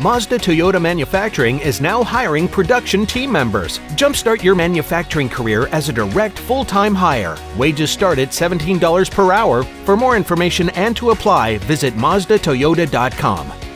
Mazda Toyota Manufacturing is now hiring production team members. Jumpstart your manufacturing career as a direct full-time hire. Wages start at $17 per hour. For more information and to apply, visit MazdaToyota.com.